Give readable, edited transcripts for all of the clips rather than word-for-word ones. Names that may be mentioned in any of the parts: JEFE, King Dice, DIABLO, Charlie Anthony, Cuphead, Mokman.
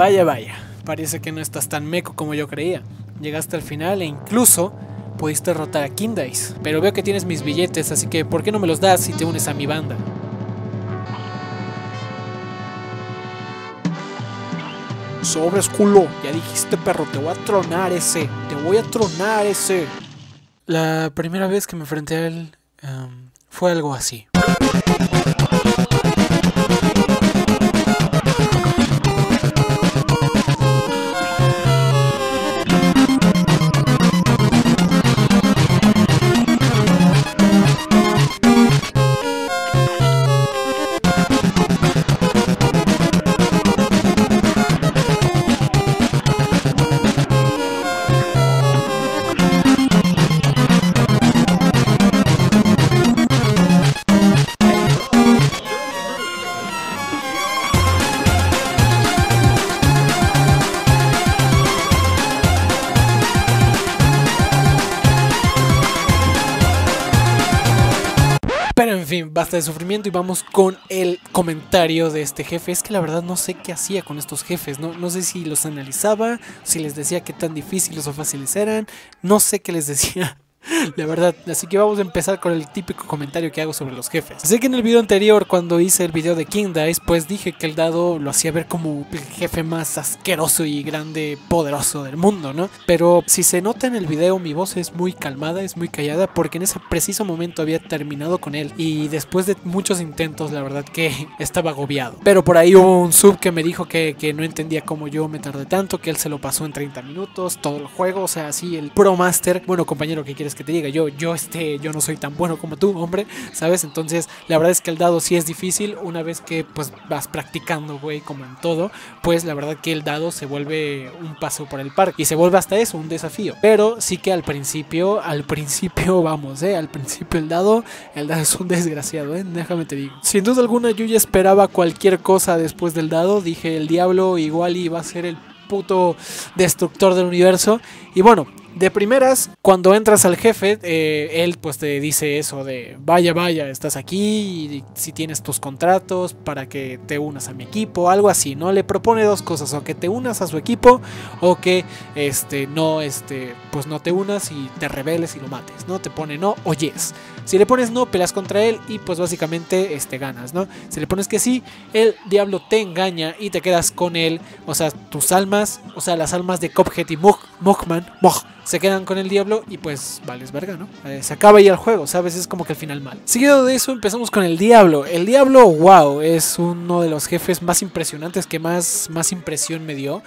Vaya, vaya, parece que no estás tan meco como yo creía. Llegaste al final e incluso pudiste derrotar a King Dice. Pero veo que tienes mis billetes, así que ¿por qué no me los das si te unes a mi banda? Sobres, culo. Ya dijiste, perro, te voy a tronar ese. Te voy a tronar ese. La primera vez que me enfrenté a él fue algo así. Pero en fin, basta de sufrimiento y vamos con el comentario de este jefe. Es que la verdad no sé qué hacía con estos jefes, no sé si los analizaba, si les decía qué tan difíciles o fáciles eran, no sé qué les decía, la verdad. Así que vamos a empezar con el típico comentario que hago sobre los jefes. Sé que en el video anterior, cuando hice el video de King Dice, pues dije que el dado lo hacía ver como el jefe más asqueroso y grande, poderoso del mundo, ¿no? Pero si se nota en el video, mi voz es muy calmada, es muy callada, porque en ese preciso momento había terminado con él, y después de muchos intentos, la verdad que estaba agobiado. Pero por ahí hubo un sub que me dijo que no entendía cómo yo me tardé tanto, que él se lo pasó en 30 minutos, todo el juego, o sea, así el pro master. Bueno, compañero, ¿qué quieres que te diga? Yo no soy tan bueno como tú, hombre, ¿sabes? Entonces, la verdad es que el dado sí es difícil. Una vez que, pues, vas practicando, güey, como en todo, pues, la verdad que el dado se vuelve un paso por el parque y se vuelve hasta eso, un desafío. Pero sí que al principio, vamos, al principio el dado es un desgraciado, déjame te digo. Sin duda alguna, yo ya esperaba cualquier cosa después del dado. Dije, el diablo igual iba a ser el puto destructor del universo. Y bueno, de primeras, cuando entras al jefe, él pues te dice eso de vaya, vaya, estás aquí, y si tienes tus contratos para que te unas a mi equipo, algo así, ¿no? Le propone dos cosas, o que te unas a su equipo, o que pues no te unas y te rebeles y lo mates, ¿no? Te pone no o yes. Si le pones no, peleas contra él y pues básicamente ganas, ¿no? Si le pones que sí, el diablo te engaña y te quedas con él, o sea, tus almas, o sea, las almas de Cuphead y Mokman se quedan con el diablo y pues vales verga, ¿no? Se acaba ahí el juego, ¿sabes? Es como que el final mal. Seguido de eso empezamos con el diablo. El diablo, wow, es uno de los jefes más impresionantes que más impresión me dio.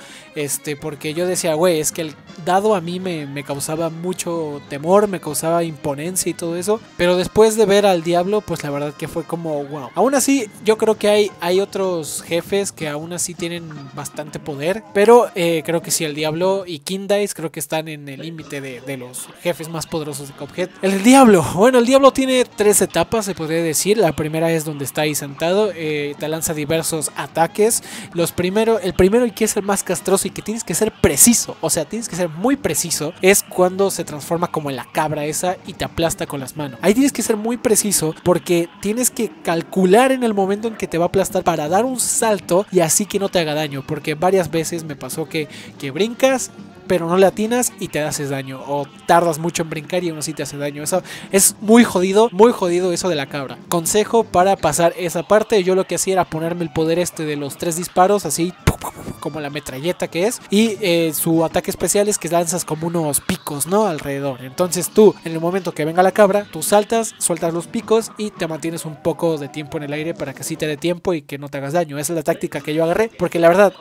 Porque yo decía, güey, es que el dado a mí me causaba mucho temor, me causaba imponencia y todo eso. Pero después de ver al diablo, pues la verdad que fue como, wow. Aún así, yo creo que hay otros jefes que aún así tienen bastante poder. Pero creo que sí, el diablo y King Dice creo que están en el límite de los jefes más poderosos de Cuphead. El diablo, bueno, el diablo tiene tres etapas, se podría decir. La primera es donde está ahí sentado, te lanza diversos ataques. El primero, y que es el más castroso y que tienes que ser preciso, o sea, tienes que ser muy preciso, es cuando se transforma como en la cabra esa y te aplasta con las manos. Ahí tienes que ser muy preciso porque tienes que calcular en el momento en que te va a aplastar para dar un salto y así que no te haga daño, porque varias veces me pasó que brincas pero no le atinas y te haces daño, o tardas mucho en brincar y aún así te hace daño. Eso es muy jodido eso de la cabra. Consejo para pasar esa parte: yo lo que hacía era ponerme el poder de los tres disparos, así como la metralleta que es, y su ataque especial es que lanzas como unos picos, ¿no? Alrededor. Entonces tú, en el momento que venga la cabra, tú saltas, sueltas los picos y te mantienes un poco de tiempo en el aire para que así te dé tiempo y que no te hagas daño. Esa es la táctica que yo agarré, porque la verdad,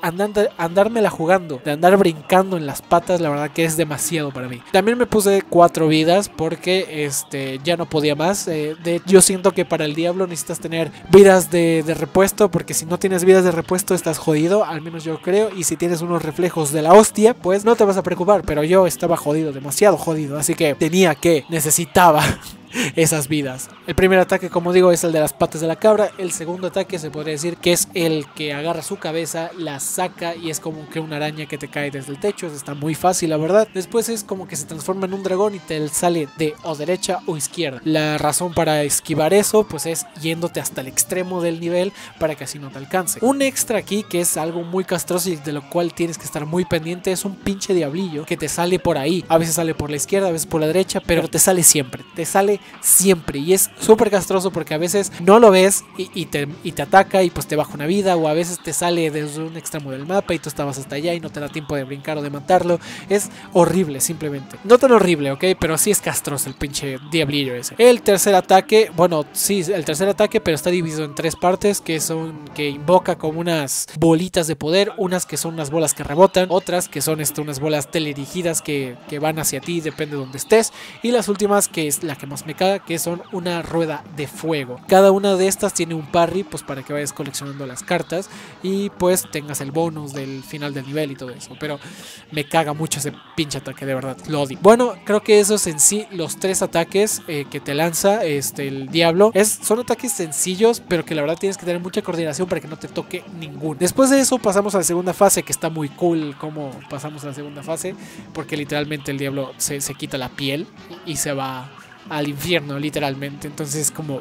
andármela jugando, de andar brincando en las patas, la verdad que es demasiado para mí. También me puse 4 vidas porque ya no podía más. Yo siento que para el diablo necesitas tener vidas de repuesto, porque si no tienes vidas de repuesto estás jodido, al menos yo creo. Y si tienes unos reflejos de la hostia, pues no te vas a preocupar, pero yo estaba jodida, demasiado jodido, así que necesitaba esas vidas. El primer ataque, como digo, es el de las patas de la cabra. El segundo ataque se podría decir que es el que agarra su cabeza, la saca y es como que una araña que te cae desde el techo. Eso está muy fácil, la verdad. Después es como que se transforma en un dragón y te sale de o derecha o izquierda. La razón para esquivar eso pues es yéndote hasta el extremo del nivel para que así no te alcance. Un extra aquí que es algo muy castroso y de lo cual tienes que estar muy pendiente es un pinche diablillo que te sale por ahí. A veces sale por la izquierda, a veces por la derecha, pero te sale siempre. Te sale siempre y es súper castroso porque a veces no lo ves y te ataca y pues te baja una vida, o a veces te sale desde un extremo del mapa y tú estabas hasta allá y no te da tiempo de brincar o de matarlo. Es horrible simplemente. No tan horrible, ok, pero sí es castroso el pinche diablillo ese. El tercer ataque, bueno, sí, el tercer ataque, pero está dividido en tres partes que son, que invoca como unas bolitas de poder, unas que son unas bolas que rebotan, otras que son unas bolas teledirigidas que van hacia ti, depende de donde estés, y las últimas, que es la que más me caga, que son una rueda de fuego. Cada una de estas tiene un parry, pues para que vayas coleccionando las cartas y pues tengas el bonus del final del nivel y todo eso, pero me caga mucho ese pinche ataque, de verdad, lo odio. Bueno, creo que esos en sí, los tres ataques que te lanza el diablo, son ataques sencillos, pero que la verdad tienes que tener mucha coordinación para que no te toque ninguno. Después de eso pasamos a la segunda fase, que está muy cool como pasamos a la segunda fase, porque literalmente el diablo se quita la piel y se va al infierno, literalmente. Entonces como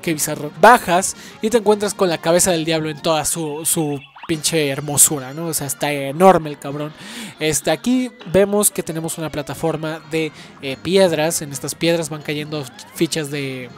qué bizarro. Bajas y te encuentras con la cabeza del diablo en toda su pinche hermosura, ¿no? O sea, está enorme el cabrón. Aquí vemos que tenemos una plataforma de piedras. En estas piedras van cayendo fichas de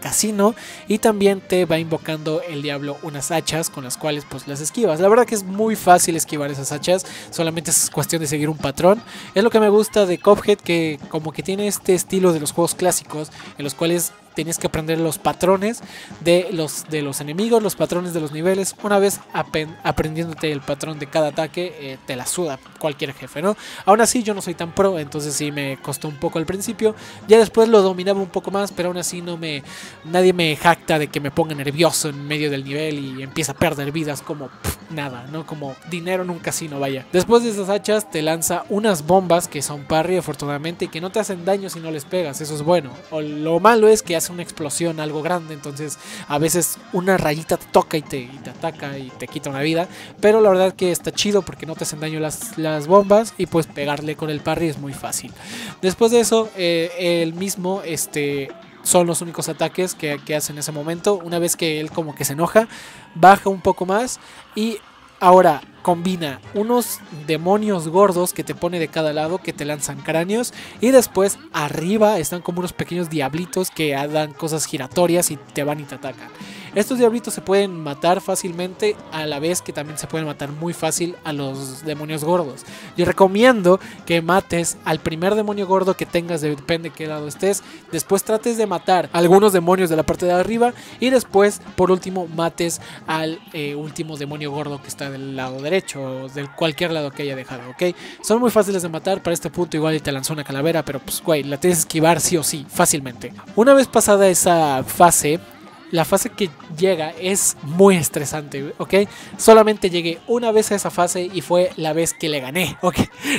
casino, y también te va invocando el diablo unas hachas con las cuales pues las esquivas. La verdad que es muy fácil esquivar esas hachas, solamente es cuestión de seguir un patrón. Es lo que me gusta de Cuphead, que como que tiene este estilo de los juegos clásicos en los cuales tenías que aprender los patrones de los enemigos, los patrones de los niveles. Una vez aprendiéndote el patrón de cada ataque, te la suda cualquier jefe, ¿no? Aún así yo no soy tan pro, entonces sí me costó un poco al principio. Ya después lo dominaba un poco más, pero aún así nadie me jacta de que me ponga nervioso en medio del nivel y empieza a perder vidas como nada, ¿no? Como dinero en un casino, vaya. Después de esas hachas te lanza unas bombas que son parry, afortunadamente, y que no te hacen daño si no les pegas. Eso es bueno. O lo malo es que hace una explosión, algo grande, entonces a veces una rayita te toca y te ataca y te quita una vida, pero la verdad que está chido porque no te hacen daño las bombas y pues pegarle con el parry es muy fácil. Después de eso, el mismo son los únicos ataques que hace en ese momento. Una vez que él como que se enoja, baja un poco más y ahora combina unos demonios gordos que te pone de cada lado, que te lanzan cráneos, y después arriba están como unos pequeños diablitos que dan cosas giratorias y te van y te atacan. Estos diablitos se pueden matar fácilmente, a la vez que también se pueden matar muy fácil a los demonios gordos. Yo recomiendo que mates al primer demonio gordo que tengas, depende de qué lado estés. Después trates de matar a algunos demonios de la parte de arriba, y después por último mates al último demonio gordo que está del lado derecho o de cualquier lado que haya dejado, ¿ok? Son muy fáciles de matar. Para este punto igual y te lanzó una calavera, pero pues güey, la tienes que esquivar sí o sí, fácilmente. Una vez pasada esa fase, la fase que llega es muy estresante, ¿ok? Solamente llegué una vez a esa fase y fue la vez que le gané, ¿ok?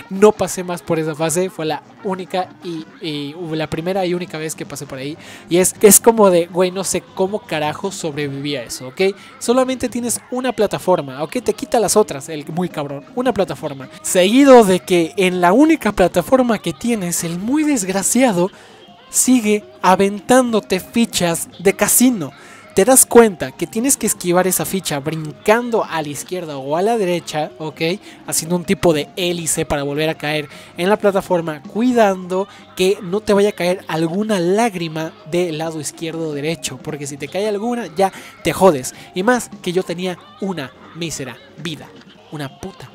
No pasé más por esa fase, fue la única y la primera y única vez que pasé por ahí. Y es como de, güey, no sé cómo carajo sobreviví a eso, ¿ok? Solamente tienes una plataforma, ¿ok? Te quita las otras, el muy cabrón, una plataforma. Seguido de que en la única plataforma que tienes, el muy desgraciado sigue aventándote fichas de casino. Te das cuenta que tienes que esquivar esa ficha brincando a la izquierda o a la derecha, ¿ok? Haciendo un tipo de hélice para volver a caer en la plataforma, cuidando que no te vaya a caer alguna lágrima del lado izquierdo o derecho, porque si te cae alguna ya te jodes. Y más que yo tenía una mísera vida, una puta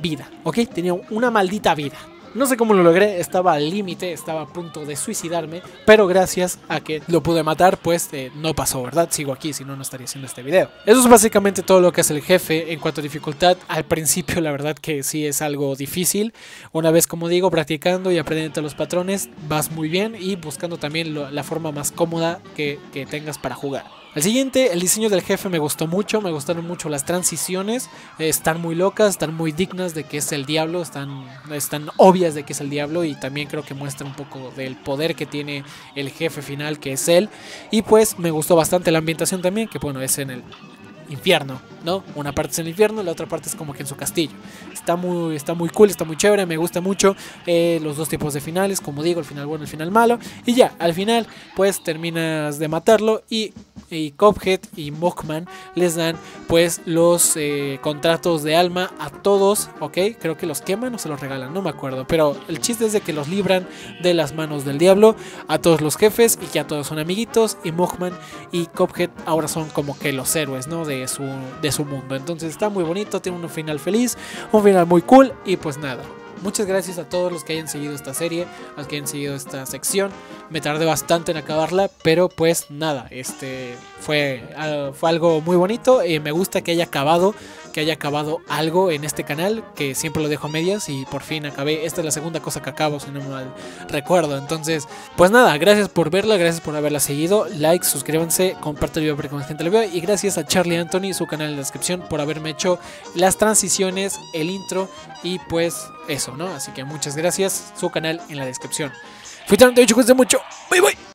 vida, ¿ok? Tenía una maldita vida. No sé cómo lo logré, estaba al límite, estaba a punto de suicidarme, pero gracias a que lo pude matar, pues no pasó, ¿verdad? Sigo aquí, si no, no estaría haciendo este video. Eso es básicamente todo lo que hace el jefe en cuanto a dificultad. Al principio la verdad que sí es algo difícil. Una vez, como digo, practicando y aprendiendo los patrones, vas muy bien, y buscando también la forma más cómoda que tengas para jugar. El siguiente, el diseño del jefe me gustó mucho, me gustaron mucho las transiciones, están muy locas, están muy dignas de que es el diablo, están obvias de que es el diablo, y también creo que muestra un poco del poder que tiene el jefe final, que es él. Y pues me gustó bastante la ambientación también, que bueno, es en el infierno, ¿no? Una parte es en el infierno, la otra parte es como que en su castillo. Está muy cool, está muy chévere, me gusta mucho los dos tipos de finales, como digo, el final bueno, el final malo. Y ya, al final, pues terminas de matarlo y Cuphead y Mokman les dan pues los contratos de alma a todos, ¿ok? Creo que los queman o se los regalan, no me acuerdo. Pero el chiste es de que los libran de las manos del diablo a todos los jefes y que a todos son amiguitos. Y Mokman y Cuphead ahora son como que los héroes, ¿no? De su mundo. Entonces está muy bonito, tiene un final feliz, un final muy cool. Y pues nada, muchas gracias a todos los que hayan seguido esta serie, a los que hayan seguido esta sección. Me tardé bastante en acabarla, pero pues nada, fue algo muy bonito. Me gusta que haya acabado algo en este canal, que siempre lo dejo a medias, y por fin acabé. Esta es la segunda cosa que acabo, si no mal recuerdo. Entonces, pues nada, gracias por verla, gracias por haberla seguido. Like, suscríbanse, comparte el video para que más gente lo vea. Y gracias a Charlie Anthony, su canal en la descripción, por haberme hecho las transiciones, el intro y pues eso, ¿no? Así que muchas gracias, su canal en la descripción. Fui tan, te he dicho, cuídense mucho. Bye, bye.